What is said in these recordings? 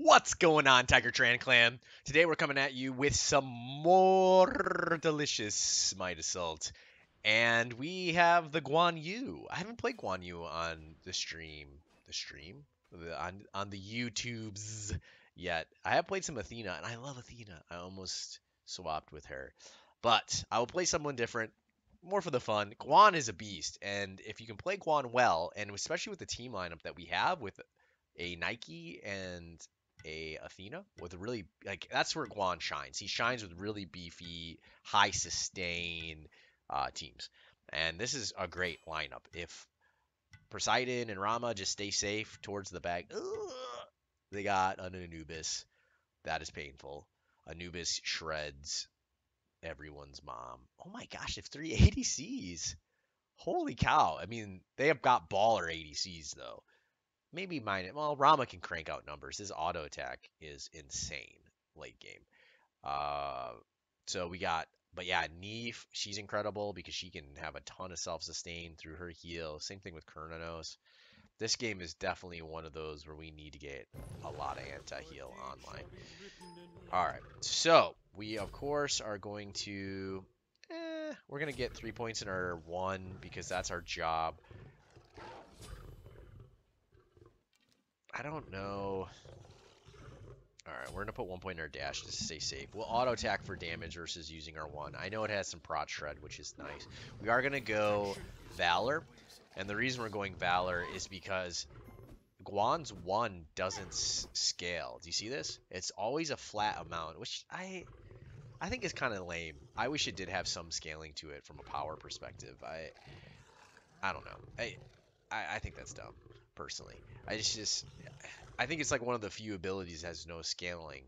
What's going on, Tiger Tran Clan? Today we're coming at you with some more delicious Smite Assault. And we have the Guan Yu. I haven't played Guan Yu on the stream. On the YouTubes yet. I have played some Athena, and I love Athena. I almost swapped with her. But I will play someone different, more for the fun. Guan is a beast, and if you can play Guan well, and especially with the team lineup that we have with a Nike and a Athena, with a really, like, that's where Guan shines. He shines with really beefy, high sustain teams. And this is a great lineup. If Poseidon and Rama just stay safe towards the back, they got an Anubis. That is painful. Anubis shreds everyone's mom. Oh my gosh, they have 3 ADCs. Holy cow. I mean, they have got baller ADCs, though. Maybe mine. Well, Rama can crank out numbers. His auto attack is insane late game. So we got, but yeah, Neith, she's incredible because she can have a ton of self-sustain through her heal. Same thing with Cernunnos. This game is definitely one of those where we need to get a lot of anti-heal online. Alright, so we, of course, are going to... we're going to get 3 points in our 1 because that's our job. I don't know... Alright, we're going to put 1 point in our dash just to stay safe. We'll auto-attack for damage versus using our 1. I know it has some prot shred, which is nice. We are going to go Valor. And the reason we're going Valor is because Guan's 1 doesn't scale. Do you see this? It's always a flat amount, which I think is kind of lame. I wish it did have some scaling to it from a power perspective. I don't know. I think that's dumb, personally. I think it's like one of the few abilities that has no scaling.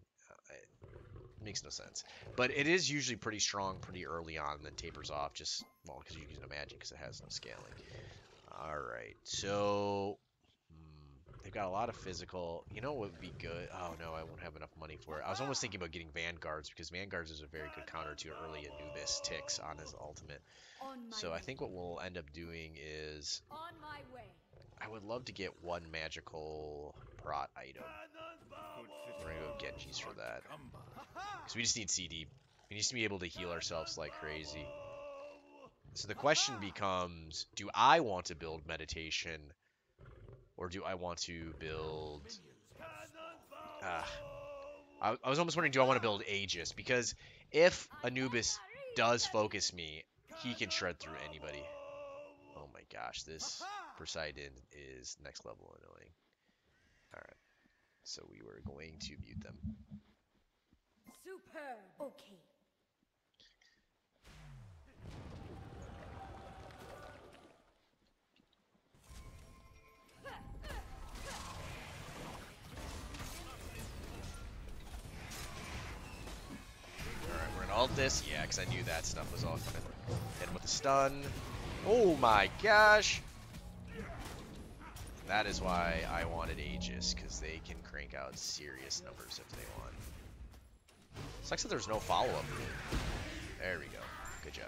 It makes no sense. But it is usually pretty strong pretty early on and then tapers off just, well, because you can imagine because it has no scaling. All right, so they've got a lot of physical. You know what would be good? Oh, no, I won't have enough money for it. I was almost thinking about getting Vanguards because Vanguards is a very good counter to early Anubis ticks on his ultimate. So I think what we'll end up doing is I would love to get 1 magical prot item. We're going to go Genji's for that. Because we just need CD. We need to be able to heal ourselves like crazy. So the question becomes, do I want to build meditation or do I want to build... I was almost wondering, do I want to build Aegis? Because if Anubis does focus me, he can shred through anybody. Oh my gosh, this Poseidon is next level annoying. Alright, so we were going to mute them. Superb. Okay. This, yeah, because I knew that stuff was all coming. Hit with a stun. Oh my gosh! That is why I wanted Aegis, because they can crank out serious numbers if they want. Sucks that there's no follow-up. There we go. Good job.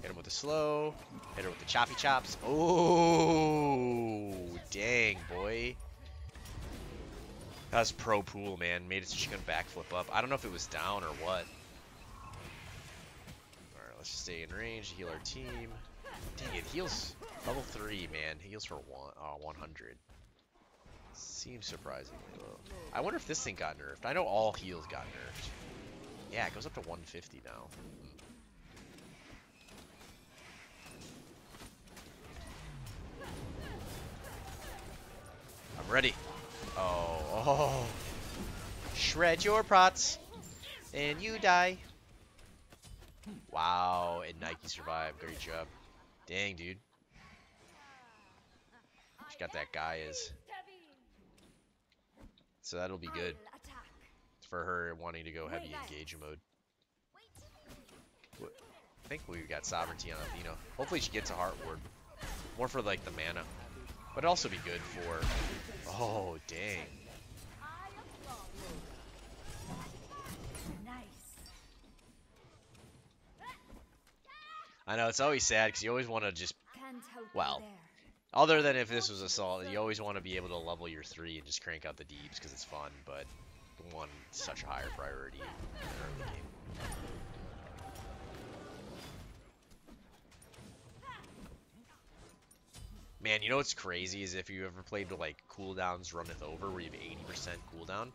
Hit him with a slow. Hit her with the choppy chops. Oh, dang, boy. That was pro pool, man. Made it so she couldn't backflip up. I don't know if it was down or what. Alright, let's just stay in range, heal our team. Dang it, heals level 3, man. Heals for 100. Seems surprisingly low. I wonder if this thing got nerfed. I know all heals got nerfed. Yeah, it goes up to 150 now. I'm ready. Oh, shred your prots, and you die. Wow, and Nike survived. Great job. Dang, dude. She got that guy is. So that'll be good for her wanting to go heavy engage mode. I think we've got Sovereignty on Athena. Hopefully she gets a heart ward. More for like the mana. But it'd also be good for... Oh, dang. I know, it's always sad because you always want to just... Well, Other than if this was Assault, you always want to be able to level your 3 and just crank out the deeps because it's fun, but 1 is such a higher priority in the early game. Man, you know what's crazy is if you ever played with like cooldowns runneth over where you have 80% cooldown.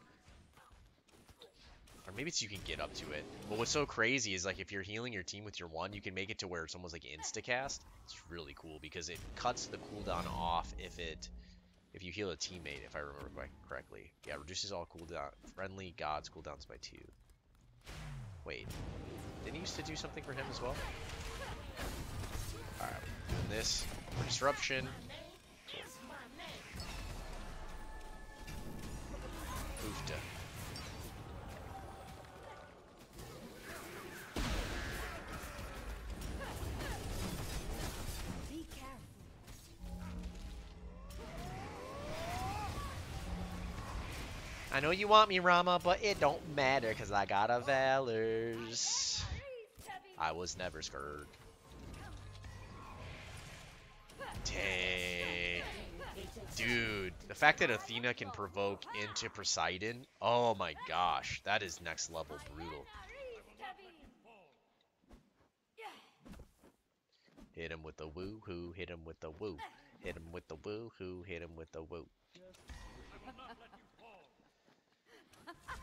Or maybe it's you can get up to it. But what's so crazy is like if you're healing your team with your 1, you can make it to where it's almost like insta-cast. It's really cool because it cuts the cooldown off if you heal a teammate, if I remember correctly. Yeah, reduces all cooldown friendly gods cooldowns by 2. Wait. Didn't he used to do something for him as well? Alright, doing this. Disruption. Cool. Oofta. Be careful. I know you want me, Rama, but it don't matter because I got a Valors. I was never scared. Dang. Dude, the fact that Athena can provoke into Poseidon, oh my gosh, that is next level brutal. Hit him with the woo-hoo, hit him with the woo. Hit him with the woo-hoo, hit him with the woo.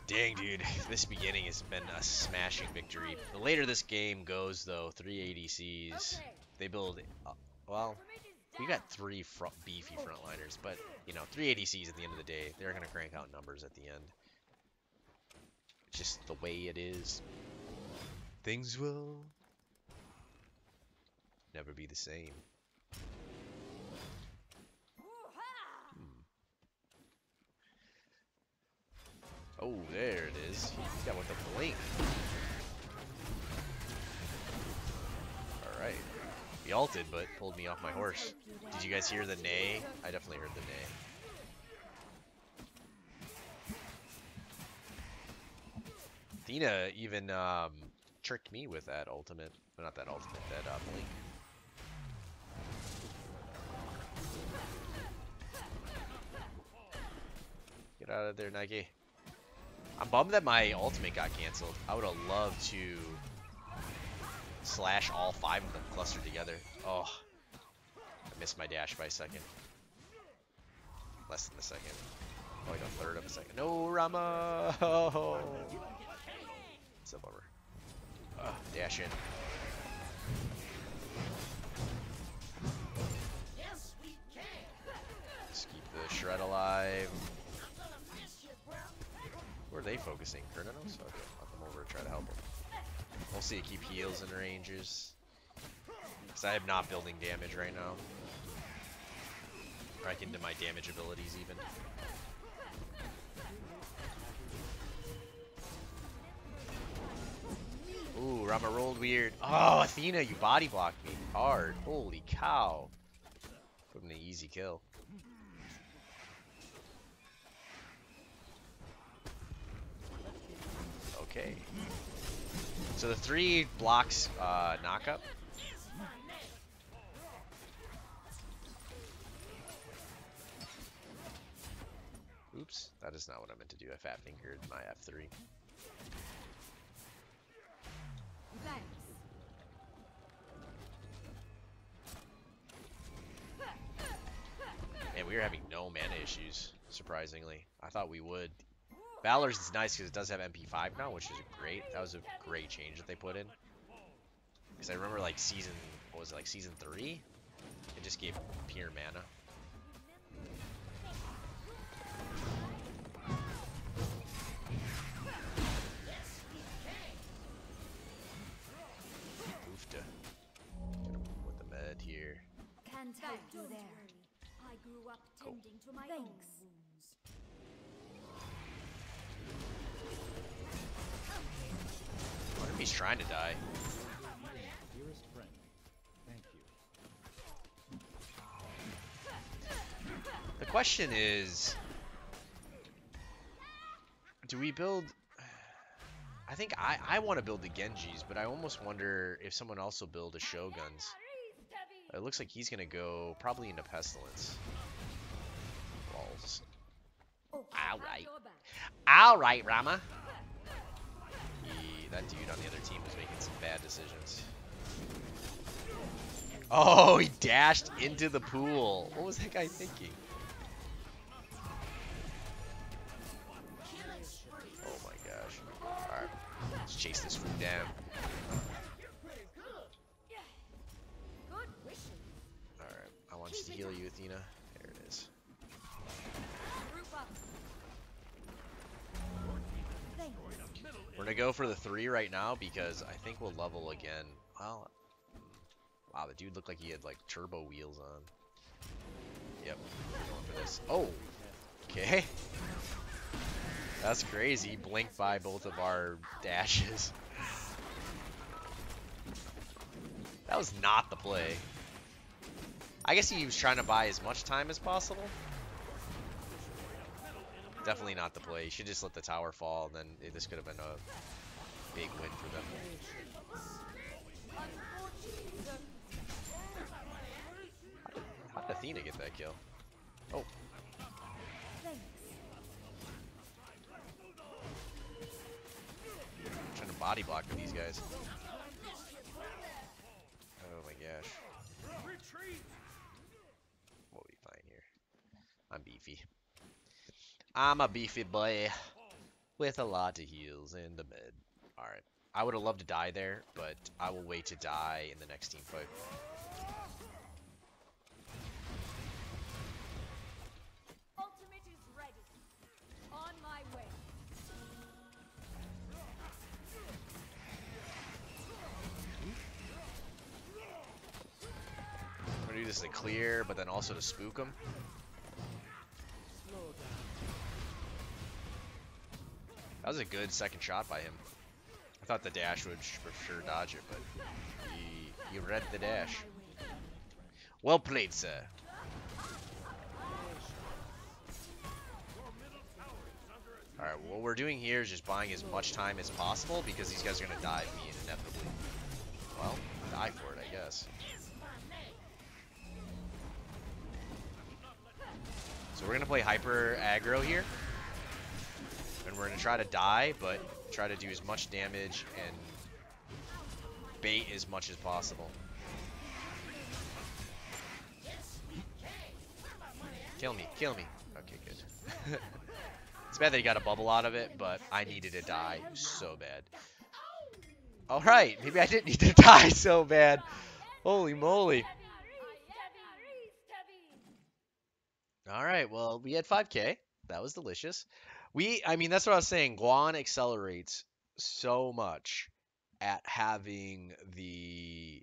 Dang, dude, this beginning has been a smashing victory. The later this game goes, though, 3 ADCs, they build up. Well, we got 3 beefy frontliners, but, you know, 3 ADCs at the end of the day, they're going to crank out numbers at the end. It's just the way it is. Things will never be the same. Oh, there it is. He's got with the blink. All right. He ulted, but pulled me off my horse. Did you guys hear the neigh? I definitely heard the neigh. Athena even tricked me with that ultimate. Well, not that ultimate, that blink. Get out of there, Nike. I'm bummed that my ultimate got canceled. I would have loved to slash all 5 of them clustered together. Oh, I missed my dash by a second. Less than a second. Oh, like a third of a second. No, Rama! Oh. It's a bummer. Dash in. Just keep the shred alive. Where are they focusing? Cernunnos? Okay, I'll come over and try to help them. We'll see it keep heals and ranges. Because I am not building damage right now. Back into my damage abilities even. Ooh, Rama rolled weird. Oh, Athena, you body blocked me hard. Holy cow. Put him in an easy kill. Okay. So the 3 blocks knockup. Oops, that is not what I meant to do. I fat fingered my F3. Man, we are having no mana issues, surprisingly. I thought we would. Valor's is nice because it does have MP5 now, which is great. That was a great change that they put in. Because I remember like season, what was it, like season 3? It just gave pure mana. Oofta. With the med here. Can't help you there. I grew up tending to my thanks. He's trying to die. Dearest friend, thank you. The question is, do we build? I think I want to build the Genjis, but I almost wonder if someone else will build a Shoguns. It looks like he's gonna go probably into Pestilence. Walls. Alright. Alright, Rama. He, that dude on the other team was making some bad decisions. Oh, he dashed into the pool. What was that guy thinking? Oh my gosh. Alright. Let's chase this fool down. Alright. I want you to heal you, Athena. There it is. We're gonna go for the 3 right now because I think we'll level again. Well, wow, the dude looked like he had like turbo wheels on. Yep, we're going for this. Oh, okay. That's crazy. He blinked by both of our dashes. That was not the play. I guess he was trying to buy as much time as possible. Definitely not the play. You should just let the tower fall, then this could have been a big win for them. How did Athena get that kill? Oh. I'm trying to body block with these guys. Oh my gosh. What do we find here? I'm beefy. I'm a beefy boy with a lot of heals in the mid. Alright. I would have loved to die there, but I will wait to die in the next team fight. This to clear, but then also to spook him. That was a good second shot by him. I thought the dash would for sure dodge it, but he read the dash. Well played, sir. Alright, what we're doing here is just buying as much time as possible because these guys are going to dive me inevitably. Well, die for it, I guess. So we're going to play hyper aggro here, and we're going to try to die, but try to do as much damage and bait as much as possible. Kill me, kill me. Okay, good. It's bad that he got a bubble out of it, but I needed to die so bad. Alright, maybe I didn't need to die so bad. Holy moly. All right, well, we had 5K. That was delicious. I mean, that's what I was saying. Guan accelerates so much at having the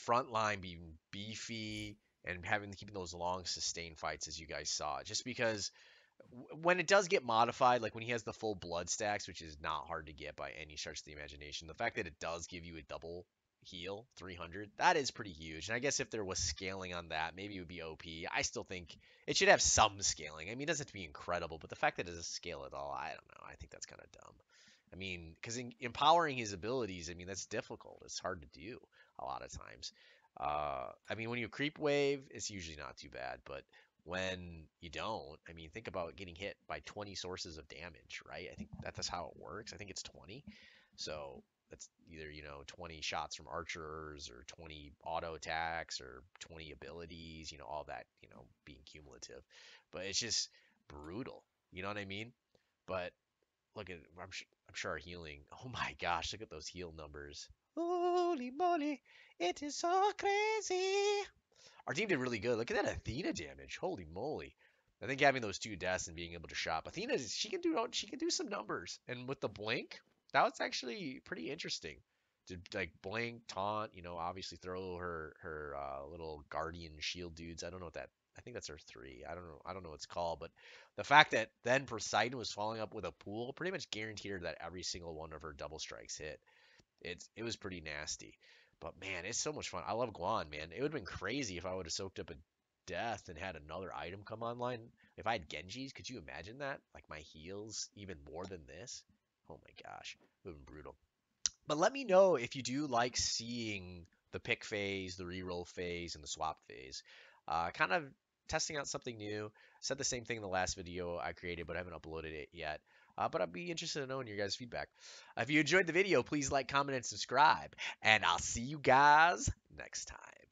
front line be beefy and keeping those long sustained fights, as you guys saw. Just because when it does get modified, like when he has the full blood stacks, which is not hard to get by any stretch of the imagination, the fact that it does give you a double heal 300, that is pretty huge. And I guess if there was scaling on that, maybe it would be OP. I still think it should have some scaling. I mean, it doesn't have to be incredible, but the fact that it doesn't scale at all, I don't know, I think that's kind of dumb. I mean, because empowering his abilities, I mean, that's difficult. It's hard to do a lot of times. I mean, when you creep wave, it's usually not too bad, but when you don't, I mean, think about getting hit by 20 sources of damage, right? I think that's how it works. I think it's 20. So that's either, you know, 20 shots from archers or 20 auto attacks or 20 abilities, you know, all that, you know, being cumulative. But it's just brutal. You know what I mean? But look at, I'm sure our healing. Oh my gosh, look at those heal numbers. Holy moly, it is so crazy. Our team did really good. Look at that Athena damage. Holy moly. I think having those two deaths and being able to shop Athena, she can do some numbers. And with the blink, that was actually pretty interesting. To like blink, taunt, you know, obviously throw her little guardian shield dudes. I don't know what that. I think that's her 3. I don't know what it's called. But the fact that then Poseidon was following up with a pool pretty much guaranteed her that every single one of her double strikes hit. It was pretty nasty. But man, it's so much fun. I love Guan, man. It would have been crazy if I would have soaked up a death and had another item come online. If I had Genji's, could you imagine that? Like my heals even more than this. Oh my gosh, moving brutal. But let me know if you do like seeing the pick phase, the reroll phase, and the swap phase. Kind of testing out something new. I said the same thing in the last video I created, but I haven't uploaded it yet. But I'd be interested in knowing your guys' feedback. If you enjoyed the video, please like, comment, and subscribe. And I'll see you guys next time.